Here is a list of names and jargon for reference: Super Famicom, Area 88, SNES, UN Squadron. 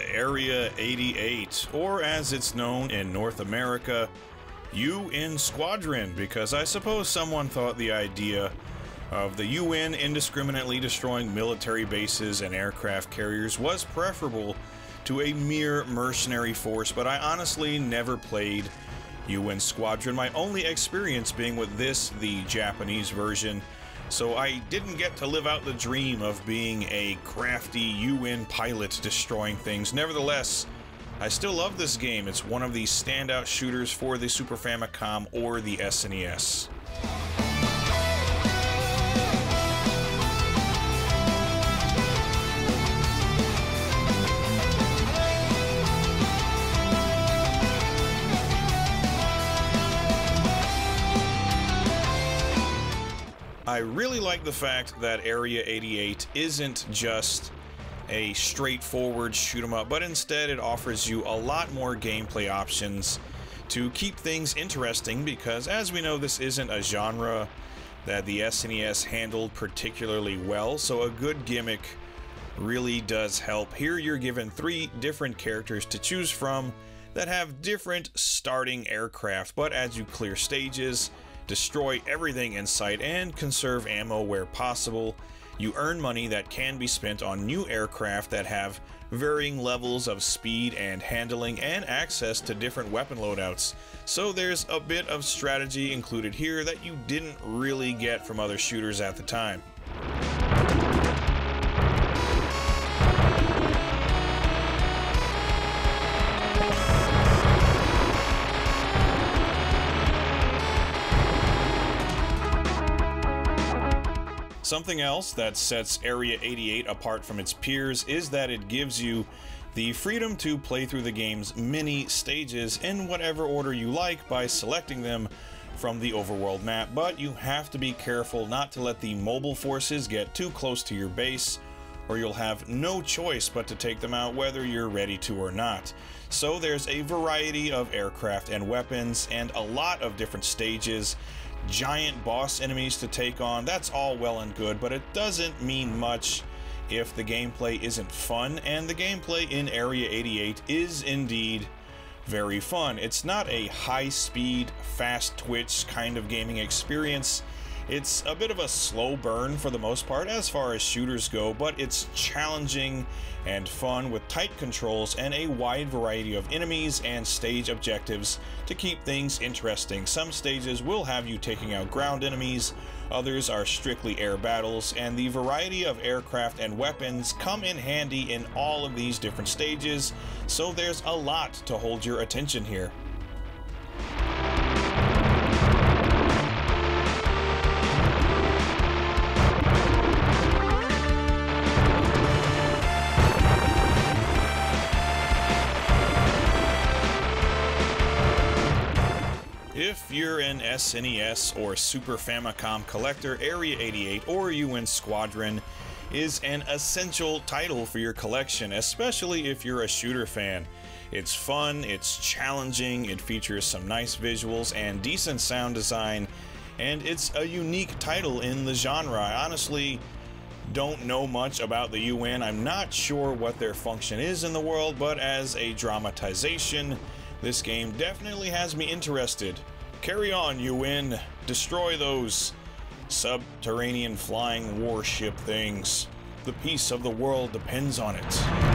the Area 88, or as it's known in North America, UN Squadron, because I suppose someone thought the idea of the UN indiscriminately destroying military bases and aircraft carriers was preferable to a mere mercenary force, but I honestly never played UN Squadron, my only experience being with this, the Japanese version, so I didn't get to live out the dream of being a crafty UN pilot destroying things. Nevertheless, I still love this game. It's one of the standout shooters for the Super Famicom or the SNES. I really like the fact that Area 88 isn't just a straightforward shoot 'em up, but instead it offers you a lot more gameplay options to keep things interesting, because as we know, this isn't a genre that the SNES handled particularly well, so a good gimmick really does help. Here you're given 3 different characters to choose from that have different starting aircraft, but as you clear stages, destroy everything in sight, and conserve ammo where possible, you earn money that can be spent on new aircraft that have varying levels of speed and handling and access to different weapon loadouts. So there's a bit of strategy included here that you didn't really get from other shooters at the time. Something else that sets Area 88 apart from its peers is that it gives you the freedom to play through the game's mini stages in whatever order you like by selecting them from the overworld map, but you have to be careful not to let the mobile forces get too close to your base, or you'll have no choice but to take them out whether you're ready to or not. So there's a variety of aircraft and weapons and a lot of different stages, giant boss enemies to take on. That's all well and good, but it doesn't mean much if the gameplay isn't fun, and the gameplay in Area 88 is indeed very fun. It's not a high-speed, fast-twitch kind of gaming experience. It's a bit of a slow burn for the most part as far as shooters go, but it's challenging and fun with tight controls and a wide variety of enemies and stage objectives to keep things interesting. Some stages will have you taking out ground enemies, others are strictly air battles, and the variety of aircraft and weapons come in handy in all of these different stages, so there's a lot to hold your attention here. If you're an SNES or Super Famicom collector, Area 88 or UN Squadron is an essential title for your collection, especially if you're a shooter fan. It's fun, it's challenging, it features some nice visuals and decent sound design, and it's a unique title in the genre. I honestly don't know much about the UN. I'm not sure what their function is in the world, but as a dramatization, this game definitely has me interested. Carry on, UN. Destroy those subterranean flying warship things. The peace of the world depends on it.